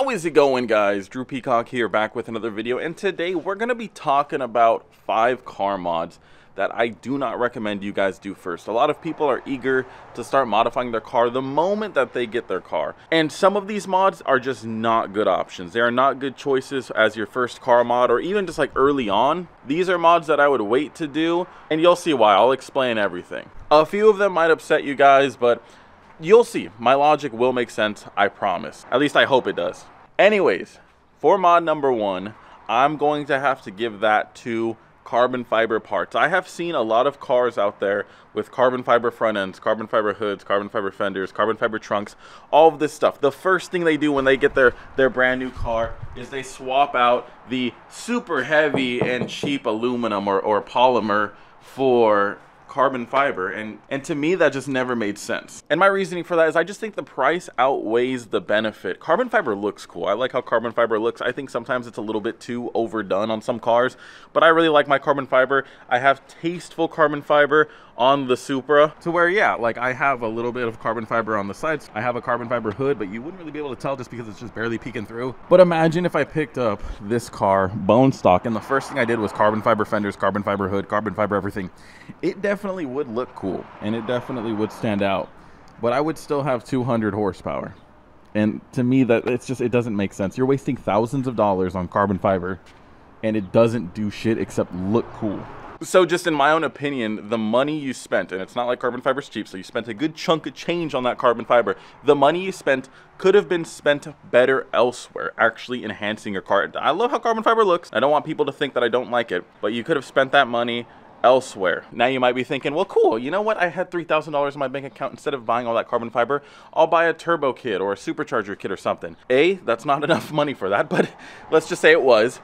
How is it going, guys? Drew Peacock here, back with another video, and today we're going to be talking about 5 car mods that I do not recommend you guys do first. A lot of people are eager to start modifying their car the moment that they get their car, and some of these mods are just not good options. They are not good choices as your first car mod, or even just like early on. These are mods that I would wait to do, and you'll see why. I'll explain everything. A few of them might upset you guys, but you'll see, my logic will make sense, I promise. At least I hope it does. Anyways, for mod number 1, I'm going to have to give that to carbon fiber parts. I have seen a lot of cars out there with carbon fiber front ends, carbon fiber hoods, carbon fiber fenders, carbon fiber trunks, all of this stuff. The first thing they do when they get their brand new car is they swap out the super heavy and cheap aluminum or polymer for carbon fiber, and to me that just never made sense. And my reasoning for that is I just think the price outweighs the benefit. Carbon fiber looks cool. I like how carbon fiber looks. I think sometimes it's a little bit too overdone on some cars, but I really like my carbon fiber. I have tasteful carbon fiber on the Supra to where, yeah, like I have a little bit of carbon fiber on the sides. I have a carbon fiber hood, but you wouldn't really be able to tell just because it's just barely peeking through. But imagine if I picked up this car bone stock and the first thing I did was carbon fiber fenders, carbon fiber hood, carbon fiber everything. It definitely would look cool, and it definitely would stand out, but I would still have 200 horsepower, and to me that it's just, it doesn't make sense. You're wasting thousands of dollars on carbon fiber and it doesn't do shit except look cool. So just in my own opinion, the money you spent, and it's not like carbon fiber's cheap, so you spent a good chunk of change on that carbon fiber. The money you spent could have been spent better elsewhere, actually enhancing your car. I love how carbon fiber looks. I don't want people to think that I don't like it, but you could have spent that money elsewhere. Now you might be thinking, well, cool, you know what, I had $3,000 in my bank account. Instead of buying all that carbon fiber, I'll buy a turbo kit or a supercharger kit or something. A, that's not enough money for that, but let's just say it was.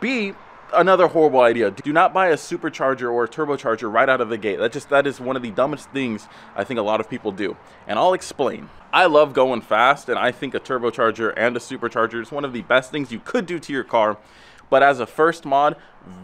B, another horrible idea. Do not buy a supercharger or a turbocharger right out of the gate. That is one of the dumbest things I think a lot of people do, and I'll explain. I love going fast, and I think a turbocharger and a supercharger is one of the best things you could do to your car. But as a first mod,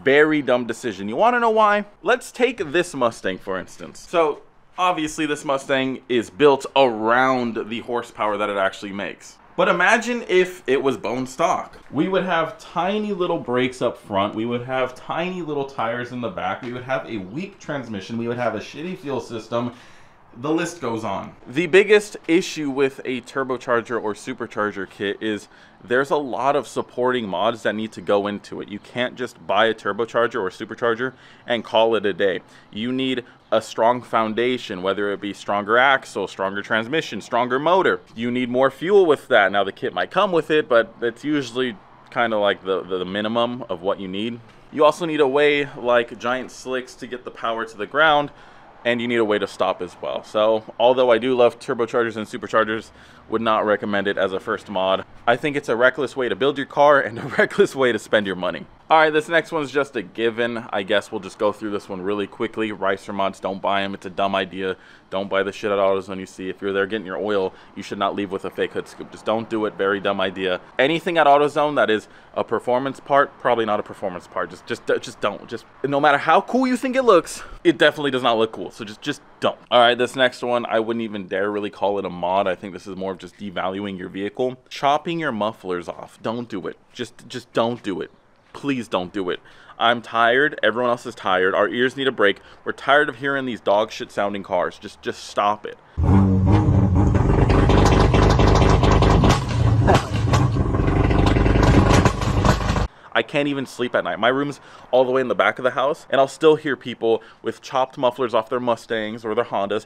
very dumb decision. You want to know why? Let's take this Mustang, for instance. So obviously this Mustang is built around the horsepower that it actually makes. But imagine if it was bone stock. We would have tiny little brakes up front. We would have tiny little tires in the back. We would have a weak transmission. We would have a shitty fuel system. The list goes on. The biggest issue with a turbocharger or supercharger kit is there's a lot of supporting mods that need to go into it. You can't just buy a turbocharger or a supercharger and call it a day. You need a strong foundation, whether it be stronger axle, stronger transmission, stronger motor. You need more fuel with that. Now the kit might come with it, but it's usually kind of like the minimum of what you need. You also need a way like Giant Slicks to get the power to the ground, and you need a way to stop as well. So although I do love turbochargers and superchargers, would not recommend it as a first mod. I think it's a reckless way to build your car and a reckless way to spend your money. All right, this next one's just a given. I guess we'll just go through this one really quickly. Ricer mods, don't buy them. It's a dumb idea. Don't buy the shit at AutoZone you see. If you're there getting your oil, you should not leave with a fake hood scoop. Just don't do it. Very dumb idea. Anything at AutoZone that is a performance part, probably not a performance part. Just don't. Just no matter how cool you think it looks, it definitely does not look cool. So just don't. All right, this next one, I wouldn't even dare really call it a mod. I think this is more of just devaluing your vehicle. Chopping your mufflers off. Don't do it. Just don't do it. Please don't do it. I'm tired. Everyone else is tired. Our ears need a break. We're tired of hearing these dog shit sounding cars. Just stop it. I can't even sleep at night. My room's all the way in the back of the house, and I'll still hear people with chopped mufflers off their Mustangs or their Hondas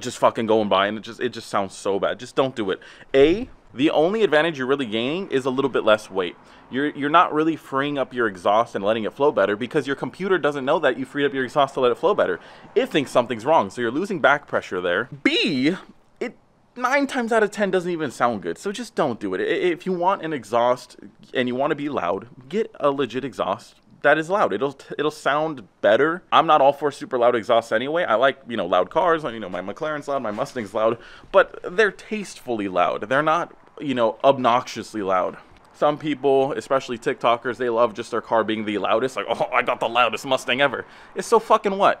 just fucking going by, and it just sounds so bad. Just don't do it. A, the only advantage you're really gaining is a little bit less weight. You're not really freeing up your exhaust and letting it flow better, because your computer doesn't know that you freed up your exhaust to let it flow better. It thinks something's wrong, so you're losing back pressure there. B, it 9 times out of 10 doesn't even sound good, so just don't do it. If you want an exhaust and you want to be loud, get a legit exhaust that is loud. It'll sound better. I'm not all for super loud exhausts anyway. I like, you know, loud cars. You know, my McLaren's loud, my Mustang's loud, but they're tastefully loud. They're not, you know, obnoxiously loud. Some people, especially TikTokers, they love just their car being the loudest. Like, oh, I got the loudest Mustang ever. It's so fucking what?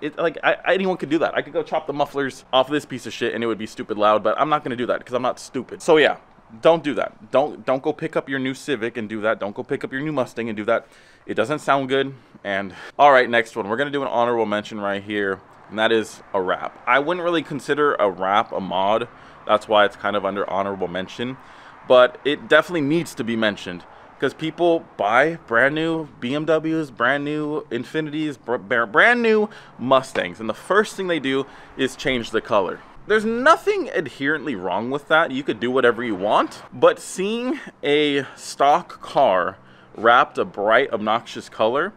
Anyone could do that. I could go chop the mufflers off this piece of shit and it would be stupid loud, but I'm not gonna do that because I'm not stupid. So yeah, Don't do that. Don't go pick up your new Civic and do that. Don't go pick up your new Mustang and do that. It doesn't sound good. And all right, next one. We're going to do an honorable mention right here, and that is a wrap. I wouldn't really consider a wrap a mod. That's why it's kind of under honorable mention, but it definitely needs to be mentioned because people buy brand new BMWs, brand new Infinities, brand new Mustangs, and the first thing they do is change the color. There's nothing inherently wrong with that. You could do whatever you want, but seeing a stock car wrapped a bright, obnoxious color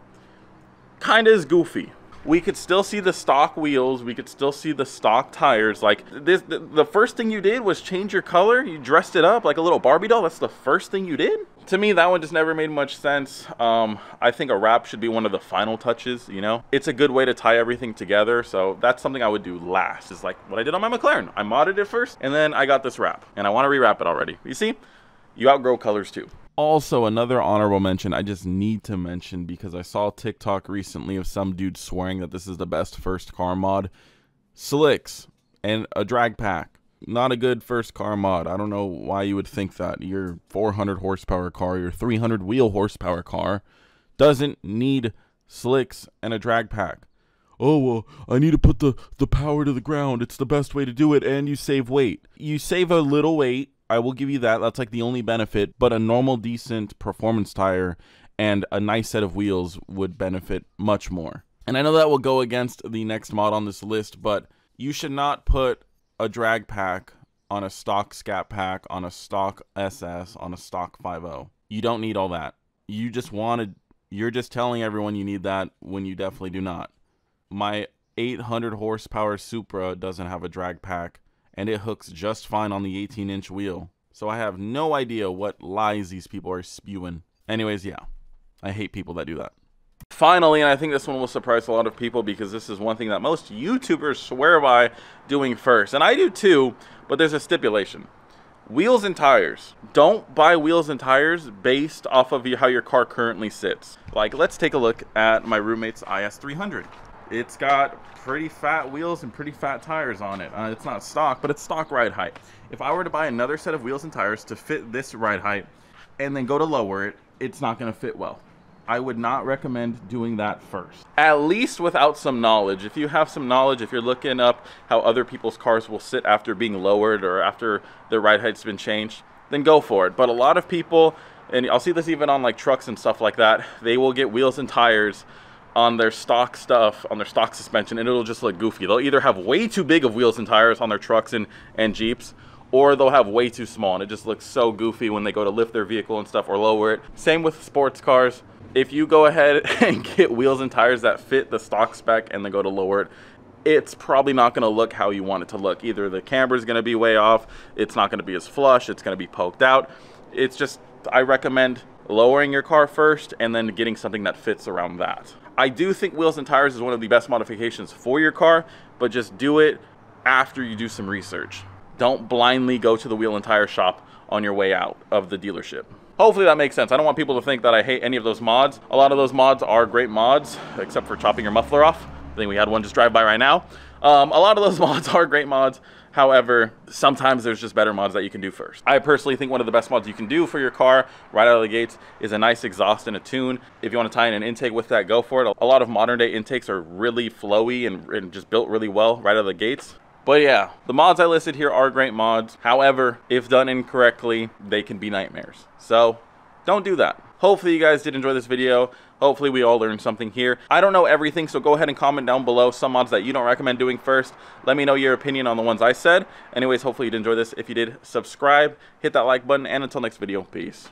kind of is goofy. We could still see the stock wheels. We could still see the stock tires. Like this, the first thing you did was change your color. You dressed it up like a little Barbie doll. That's the first thing you did. To me, that one just never made much sense. I think a wrap should be one of the final touches, you know? It's a good way to tie everything together, so that's something I would do last. It's like what I did on my McLaren. I modded it first, and then I got this wrap, and I want to rewrap it already. You see? You outgrow colors too. Also, another honorable mention I just need to mention because I saw TikTok recently of some dude swearing that this is the best first car mod. Slicks and a drag pack. Not a good first car mod. I don't know why you would think that. Your 400 horsepower car, your 300 wheel horsepower car doesn't need slicks and a drag pack. Oh, well, I need to put the power to the ground. It's the best way to do it, and you save weight. You save a little weight. I will give you that. That's like the only benefit, but a normal, decent performance tire and a nice set of wheels would benefit much more. And I know that will go against the next mod on this list, but you should not put a drag pack on a stock scat pack, on a stock SS, on a stock 5.0. You don't need all that. You just wanted, you're just telling everyone you need that when you definitely do not. My 800 horsepower Supra doesn't have a drag pack, and it hooks just fine on the 18-inch wheel. So I have no idea what lies these people are spewing. Anyways, yeah, I hate people that do that. Finally, and I think this one will surprise a lot of people because this is one thing that most YouTubers swear by doing first. And I do too, but there's a stipulation. Wheels and tires. Don't buy wheels and tires based off of how your car currently sits. Like, let's take a look at my roommate's IS300. It's got pretty fat wheels and pretty fat tires on it. It's not stock, but it's stock ride height. If I were to buy another set of wheels and tires to fit this ride height and then go to lower it, it's not going to fit well. I would not recommend doing that first. At least without some knowledge. If you have some knowledge, if you're looking up how other people's cars will sit after being lowered or after their ride height's been changed, then go for it. But a lot of people, and I'll see this even on like trucks and stuff like that, they will get wheels and tires on their stock stuff, on their stock suspension, and it'll just look goofy. They'll either have way too big of wheels and tires on their trucks and Jeeps, or they'll have way too small, and it just looks so goofy when they go to lift their vehicle and stuff or lower it. Same with sports cars. If you go ahead and get wheels and tires that fit the stock spec and then go to lower it, it's probably not gonna look how you want it to look. Either the camber's gonna be way off, it's not gonna be as flush, it's gonna be poked out. It's just, I recommend lowering your car first and then getting something that fits around that. I do think wheels and tires is one of the best modifications for your car, but just do it after you do some research. Don't blindly go to the wheel and tire shop on your way out of the dealership. Hopefully that makes sense. I don't want people to think that I hate any of those mods. A lot of those mods are great mods, except for chopping your muffler off. I think we had one just drive by right now. A lot of those mods are great mods. However, sometimes there's just better mods that you can do first. I personally think one of the best mods you can do for your car right out of the gates is a nice exhaust and a tune. If you want to tie in an intake with that, go for it. A lot of modern day intakes are really flowy and just built really well right out of the gates. But yeah, the mods I listed here are great mods. However, if done incorrectly, they can be nightmares. So don't do that. Hopefully you guys did enjoy this video. Hopefully we all learned something here. I don't know everything, so go ahead and comment down below some mods that you don't recommend doing first. Let me know your opinion on the ones I said. Anyways, hopefully you did enjoy this. If you did, subscribe, hit that like button, and until next video, peace.